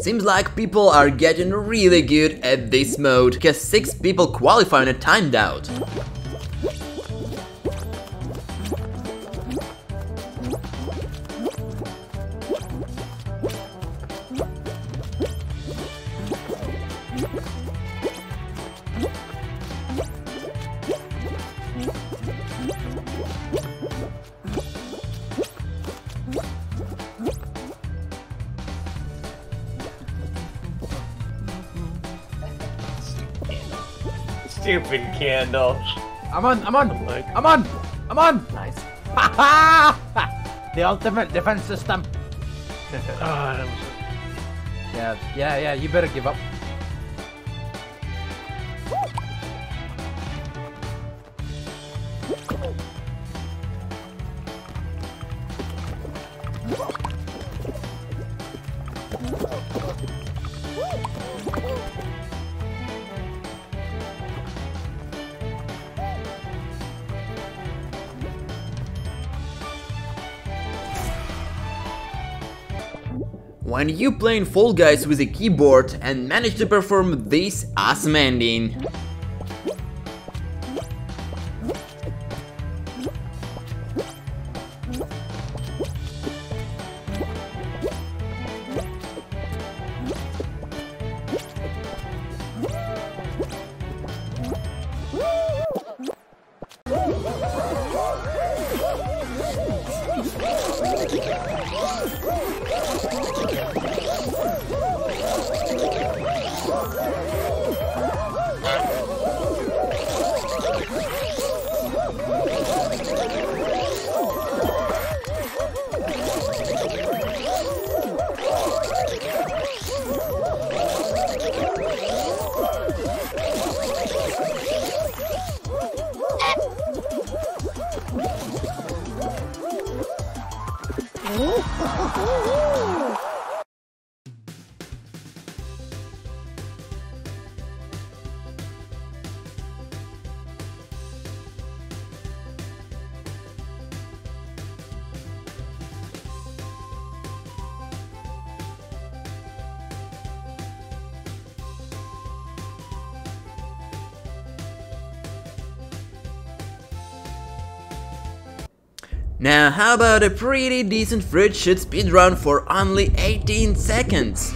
Seems like people are getting really good at this mode, cause 6 people qualify on a timed out. Stupid candle. I'm on. Nice. The ultimate defense system. Yeah. You better give up. When you play in Fall Guys with a keyboard and manage to perform this awesome ending. Now how about a pretty decent fruit shoot speedrun for only 18 seconds?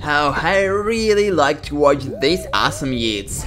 How I really like to watch these awesome yeets.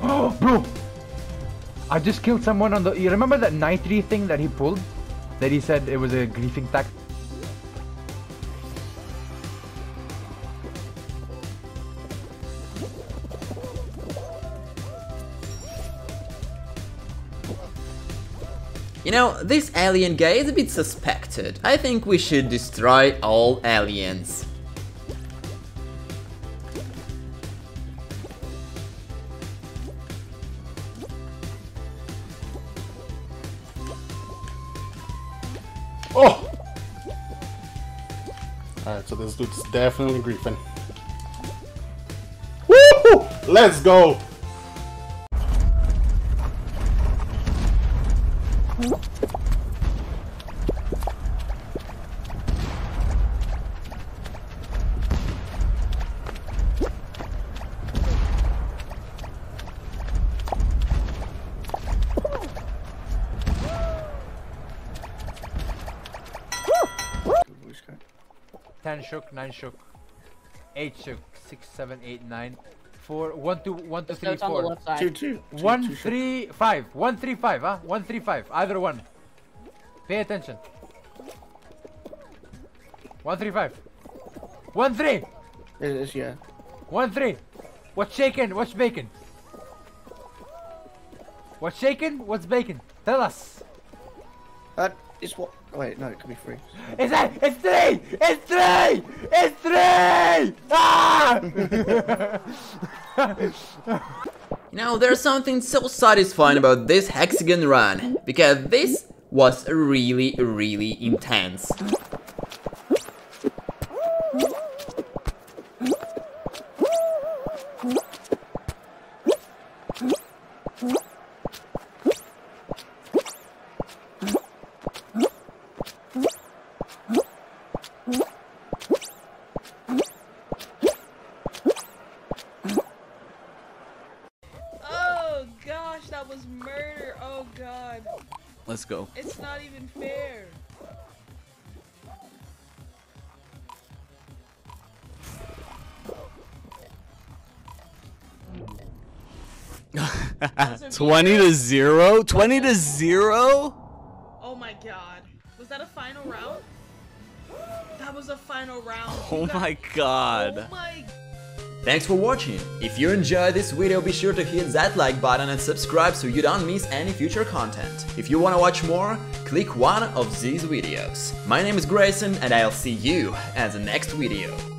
Oh, bro! I just killed someone on the... You remember that 9-3 thing that he pulled? That he said it was a griefing tactic? You know, this alien guy is a bit suspected. I think we should destroy all aliens. Oh! Alright, so this dude's definitely griefing. Woo! Let's go! Shook, 9 shook, 8 shook, 6, 7, 8, 9, 4, 1, 2, 1, 2, 3, 4, 2, 2, 1, 3, 5, 1, 3, 5, huh? 1, 3, 5, either one. Pay attention. 1, 3, 5. 1, 3! It is, yeah. 1, 3. What's shaking? What's bacon? What's shaking? What's bacon? Tell us. It's what? Wait, no, it could be free. It's that? It's three! It's three! It's three! Ah! Now there's something so satisfying about this hexagon run, because this was really, really intense. Let's go. It's not even fair. Okay. 20-0? 20-0? Oh my god. Was that a final round? That was a final round. Oh my god. Thanks for watching. If you enjoyed this video, be sure to hit that like button and subscribe so you don't miss any future content. If you wanna watch more, click one of these videos. My name is Grayson and I'll see you at the next video.